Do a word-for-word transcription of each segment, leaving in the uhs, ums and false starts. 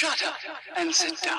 Shut up and sit down.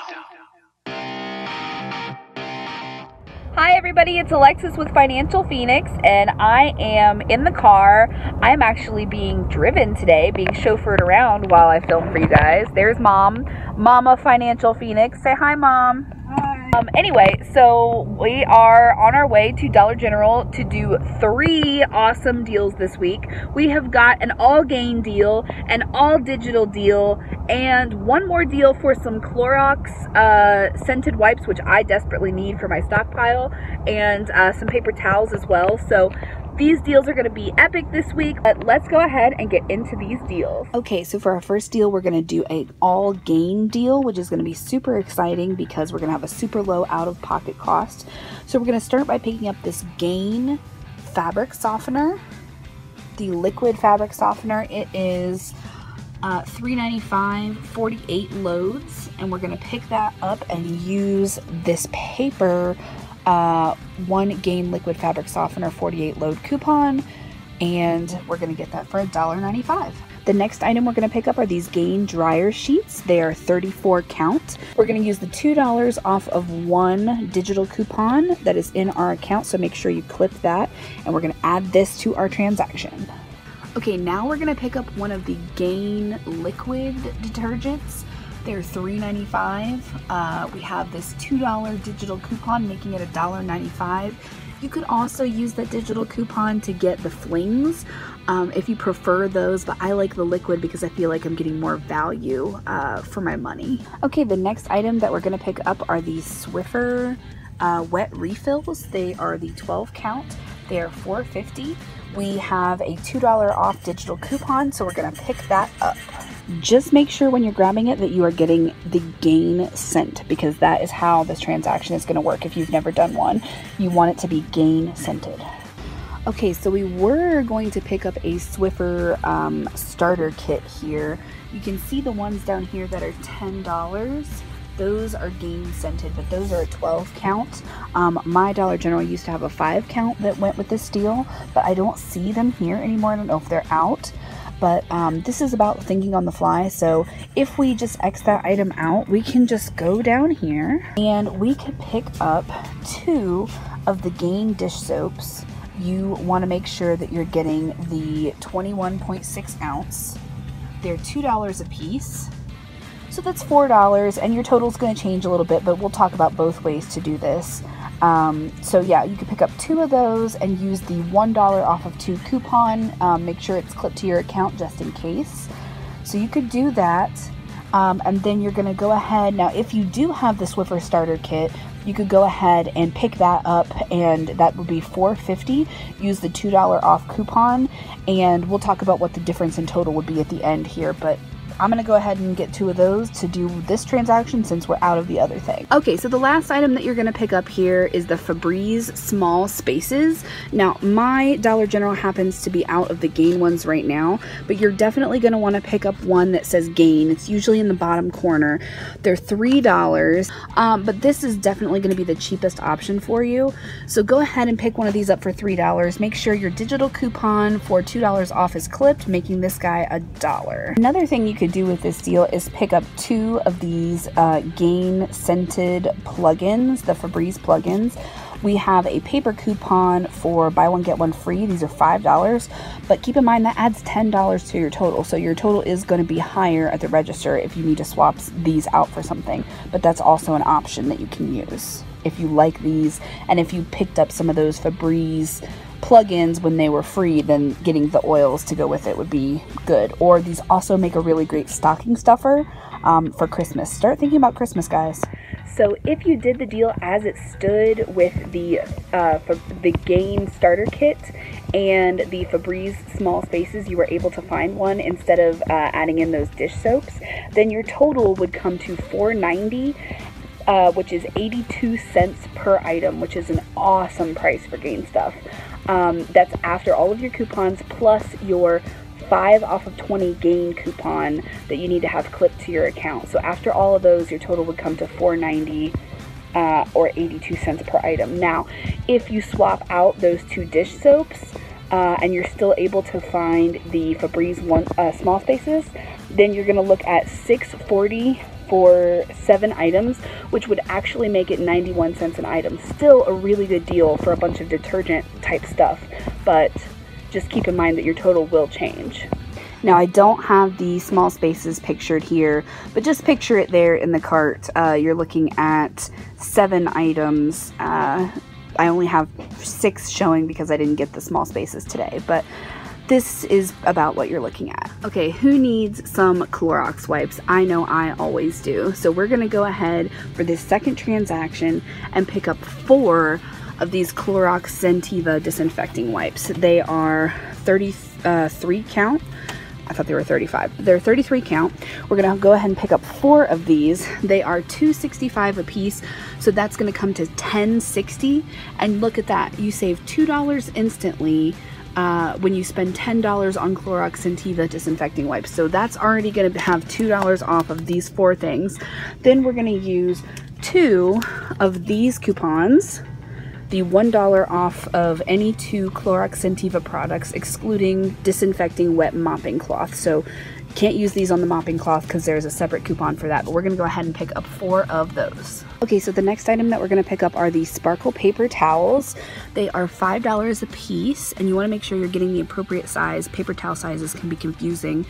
Hi everybody, it's Alexis with Financial Phoenix, and I am in the car. I'm actually being driven today, being chauffeured around while I film for you guys. There's Mom, Mama Financial Phoenix. Say hi, Mom. Hi. Um, anyway, so we are on our way to Dollar General to do three awesome deals this week. We have got an all Gain deal, an all digital deal, and one more deal for some Clorox uh, scented wipes, which I desperately need for my stockpile, and uh, some paper towels as well. So these deals are going to be epic this week, but let's go ahead and get into these deals. Okay, so for our first deal, we're going to do an all Gain deal, which is going to be super exciting because we're going to have a super low out-of-pocket cost. So we're going to start by picking up this Gain fabric softener, the liquid fabric softener. It is Uh, three ninety-five, forty-eight loads, and we're going to pick that up and use this paper uh, one Gain liquid fabric softener forty-eight load coupon, and we're going to get that for one ninety-five. The next item we're going to pick up are these Gain dryer sheets. They are thirty-four count. We're going to use the two dollars off of one digital coupon that is in our account, so make sure you clip that, and we're going to add this to our transaction. Okay, now we're gonna pick up one of the Gain liquid detergents. They're three ninety-five. Uh, we have this two dollar digital coupon, making it one ninety-five. You could also use that digital coupon to get the flings um, if you prefer those, but I like the liquid because I feel like I'm getting more value uh, for my money. Okay, the next item that we're gonna pick up are these Swiffer uh, wet refills. They are the twelve count. They are four fifty. We have a two dollar off digital coupon, so we're gonna pick that up. Just make sure when you're grabbing it that you are getting the Gain scent, because that is how this transaction is gonna work if you've never done one. You want it to be Gain scented. Okay, so we were going to pick up a Swiffer um, starter kit here. You can see the ones down here that are ten dollars. Those are Gain scented, but those are a twelve count. Um, my Dollar General used to have a five count that went with this deal, but I don't see them here anymore. I don't know if they're out, but um, this is about thinking on the fly. So if we just X that item out, we can just go down here and we could pick up two of the Gain dish soaps. You want to make sure that you're getting the twenty-one point six ounce. They're two dollars a piece. So that's four dollars, and your total's gonna change a little bit, but we'll talk about both ways to do this. Um, so yeah, you can pick up two of those and use the one dollar off of two coupon. Um, make sure it's clipped to your account just in case. So you could do that, um, and then you're gonna go ahead. Now, if you do have the Swiffer starter kit, you could go ahead and pick that up, and that would be four fifty. Use the two dollar off coupon, and we'll talk about what the difference in total would be at the end here, but I'm gonna go ahead and get two of those to do this transaction since we're out of the other thing. Okay, so the last item that you're gonna pick up here is the Febreze small spaces. Now, my Dollar General happens to be out of the Gain ones right now, but you're definitely gonna wanna pick up one that says Gain. It's usually in the bottom corner. They're three dollars, um, but this is definitely gonna be the cheapest option for you. So go ahead and pick one of these up for three dollars. Make sure your digital coupon for two dollars off is clipped, making this guy a dollar. Another thing you could do with this deal is pick up two of these uh, Gain scented plugins, the Febreze plugins. We have a paper coupon for buy one get one free. These are five dollars, but keep in mind that adds ten dollars to your total, so your total is going to be higher at the register if you need to swap these out for something, but that's also an option that you can use if you like these. And if you picked up some of those Febreze plugins when they were free, then getting the oils to go with it would be good. Or these also make a really great stocking stuffer um, for Christmas. Start thinking about Christmas, guys. So if you did the deal as it stood with the uh, for the Gain starter kit and the Febreze small spaces, you were able to find one instead of uh, adding in those dish soaps, then your total would come to four ninety. Uh, which is eighty-two cents per item, which is an awesome price for Gain stuff. Um, that's after all of your coupons plus your five off of twenty Gain coupon that you need to have clipped to your account. So after all of those, your total would come to four ninety uh, or eighty-two cents per item. Now, if you swap out those two dish soaps uh, and you're still able to find the Febreze one, uh, small spaces, then you're gonna look at six forty for seven items, which would actually make it ninety-one cents an item. Still a really good deal for a bunch of detergent type stuff, but just keep in mind that your total will change. Now, I don't have the small spaces pictured here, but just picture it there in the cart. Uh, you're looking at seven items. Uh, I only have six showing because I didn't get the small spaces today, but this is about what you're looking at. Okay, who needs some Clorox wipes? I know I always do. So we're gonna go ahead for this second transaction and pick up four of these Clorox Scentiva disinfecting wipes. They are thirty-three count. I thought they were thirty-five. They're thirty-three count. We're gonna go ahead and pick up four of these. They are two sixty-five a piece, so that's gonna come to ten sixty. And look at that, you save two dollars instantly uh, when you spend ten dollars on Clorox Scentiva disinfecting wipes. So that's already gonna have two dollars off of these four things. Then we're gonna use two of these coupons, the one dollar off of any two Clorox Scentiva products, excluding disinfecting wet mopping cloth. So can't use these on the mopping cloth because there's a separate coupon for that, but we're gonna go ahead and pick up four of those. Okay, so the next item that we're gonna pick up are these Sparkle paper towels. They are five dollars a piece, and you wanna make sure you're getting the appropriate size. Paper towel sizes can be confusing.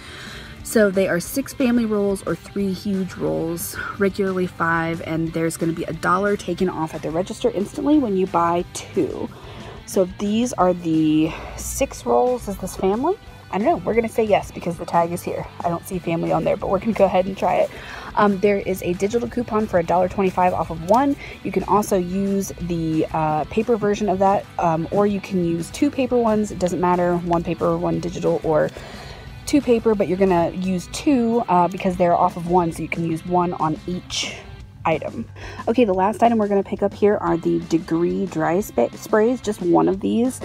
So they are six family rolls or three huge rolls, regularly five, and there's gonna be a dollar taken off at the register instantly when you buy two. So these are the six rolls. Is this family? I don't know, we're gonna say yes because the tag is here. I don't see family on there, but we're gonna go ahead and try it. Um, there is a digital coupon for a dollar twenty-five off of one. You can also use the uh, paper version of that, um, or you can use two paper ones. It doesn't matter, one paper, one digital, or two paper, but you're gonna use two uh, because they're off of one, so you can use one on each item. Okay, the last item we're gonna pick up here are the Degree dry sp sprays, just one of these.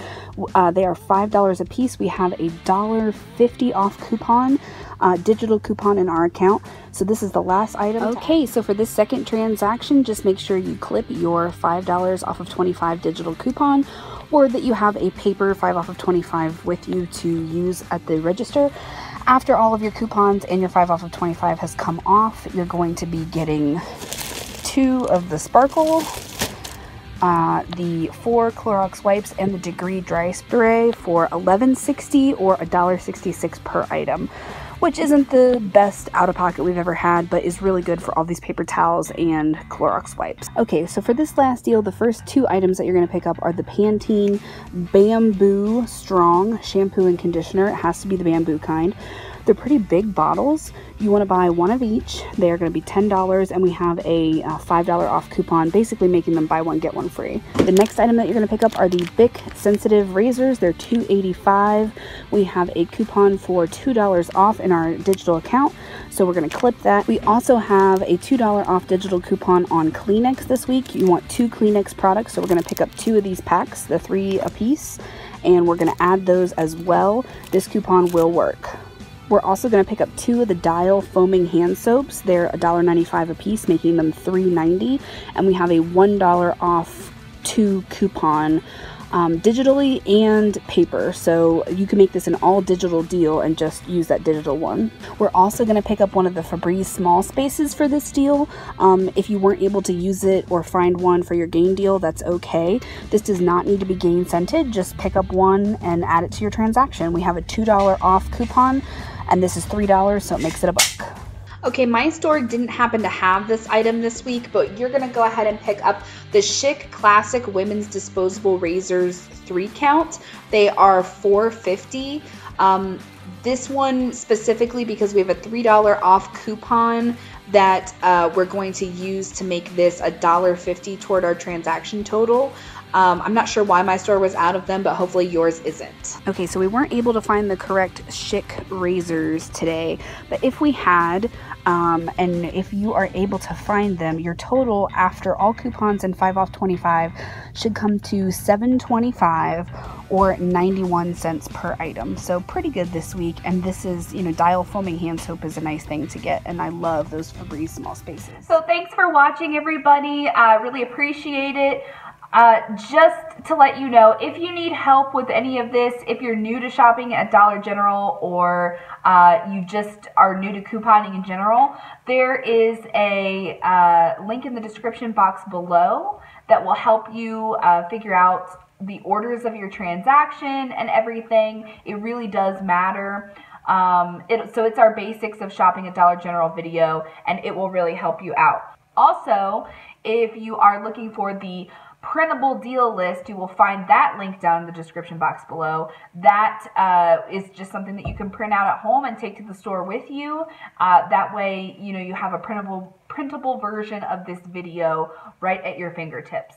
Uh, they are five dollars a piece. We have a one dollar fifty off coupon, uh, digital coupon in our account. So this is the last item. Okay, so for this second transaction, just make sure you clip your five dollars off of twenty-five digital coupon, or that you have a paper five off of twenty-five with you to use at the register. After all of your coupons and your five off of twenty-five has come off, you're going to be getting two of the Sparkle, uh, the four Clorox wipes, and the Degree dry spray for eleven sixty or a dollar sixty-six per item, which isn't the best out-of-pocket we've ever had, but is really good for all these paper towels and Clorox wipes. Okay, so for this last deal, the first two items that you're gonna pick up are the Pantene Bamboo Strong Shampoo and Conditioner. It has to be the bamboo kind. They're pretty big bottles. You wanna buy one of each. They are gonna be ten dollars, and we have a five dollar off coupon, basically making them buy one, get one free. The next item that you're gonna pick up are the Bic Sensitive Razors. They're two eighty-five. We have a coupon for two dollars off in our digital account, so we're gonna clip that. We also have a two dollar off digital coupon on Kleenex this week. You want two Kleenex products, so we're gonna pick up two of these packs, the three a piece, and we're gonna add those as well. This coupon will work. We're also gonna pick up two of the Dial foaming hand soaps. They're a dollar ninety-five a piece, making them three ninety. And we have a one dollar off two coupon, um, digitally and paper. So you can make this an all digital deal and just use that digital one. We're also gonna pick up one of the Febreze small spaces for this deal. Um, if you weren't able to use it or find one for your Gain deal, that's okay. This does not need to be Gain scented. Just pick up one and add it to your transaction. We have a two dollar off coupon, and this is three dollars, so it makes it a buck. Okay, my store didn't happen to have this item this week, but you're gonna go ahead and pick up the Schick Classic Women's Disposable Razors three count. They are four fifty. Um, this one specifically because we have a three dollar off coupon that uh, we're going to use to make this a dollar fifty toward our transaction total. Um, I'm not sure why my store was out of them, but hopefully yours isn't. Okay, so we weren't able to find the correct Schick razors today, but if we had, um, and if you are able to find them, your total after all coupons and five off twenty-five should come to seven twenty-five or ninety-one cents per item. So pretty good this week. And this is, you know, Dial foaming hand soap is a nice thing to get, and I love those Febreze small spaces. So thanks for watching, everybody. I uh, really appreciate it. Uh, just to let you know if you need help with any of this, if you're new to shopping at Dollar General, or uh, you just are new to couponing in general, there is a uh, link in the description box below that will help you uh, figure out the orders of your transaction and everything. It really does matter. Um, it, so it's our basics of shopping at Dollar General video, and it will really help you out. Also, if you are looking for the printable deal list, you will find that link down in the description box below. That uh, is just something that you can print out at home and take to the store with you. Uh, that way, you know, you have a printable, printable version of this video right at your fingertips.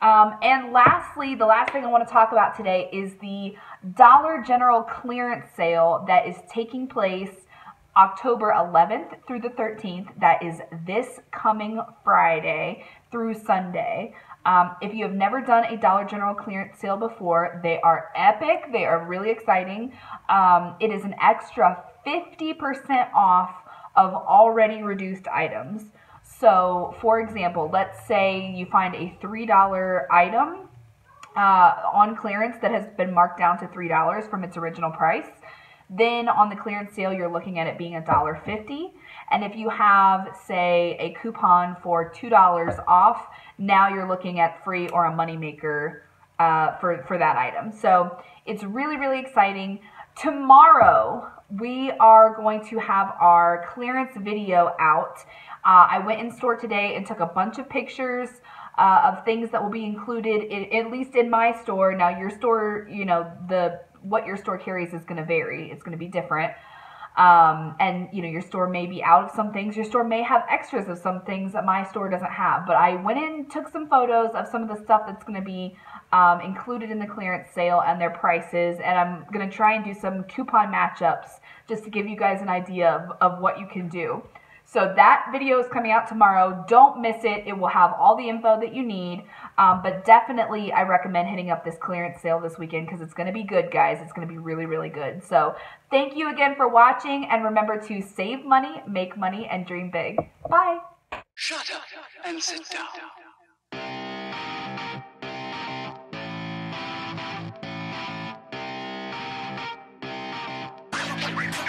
Um, and lastly, the last thing I want to talk about today is the Dollar General clearance sale that is taking place October eleventh through the thirteenth. That is this coming Friday through Sunday. Um, if you have never done a Dollar General clearance sale before, they are epic. They are really exciting. Um, it is an extra fifty percent off of already reduced items. So, for example, let's say you find a three dollar item uh, on clearance that has been marked down to three dollars from its original price. Then on the clearance sale, you're looking at it being a dollar fifty. And if you have, say, a coupon for two dollars off, now you're looking at free or a moneymaker uh, for, for that item. So it's really, really exciting. Tomorrow, we are going to have our clearance video out. Uh, I went in store today and took a bunch of pictures uh, of things that will be included, in, at least in my store. Now, your store, you know, the what your store carries is going to vary. It's going to be different. Um, and, you know, your store may be out of some things. Your store may have extras of some things that my store doesn't have. But I went in, took some photos of some of the stuff that's going to be um, included in the clearance sale and their prices. And I'm going to try and do some coupon matchups just to give you guys an idea of, of what you can do. So that video is coming out tomorrow. Don't miss it. It will have all the info that you need. Um, but definitely, I recommend hitting up this clearance sale this weekend because it's going to be good, guys. It's going to be really, really good. So thank you again for watching. And remember to save money, make money, and dream big. Bye. Shut up and sit down.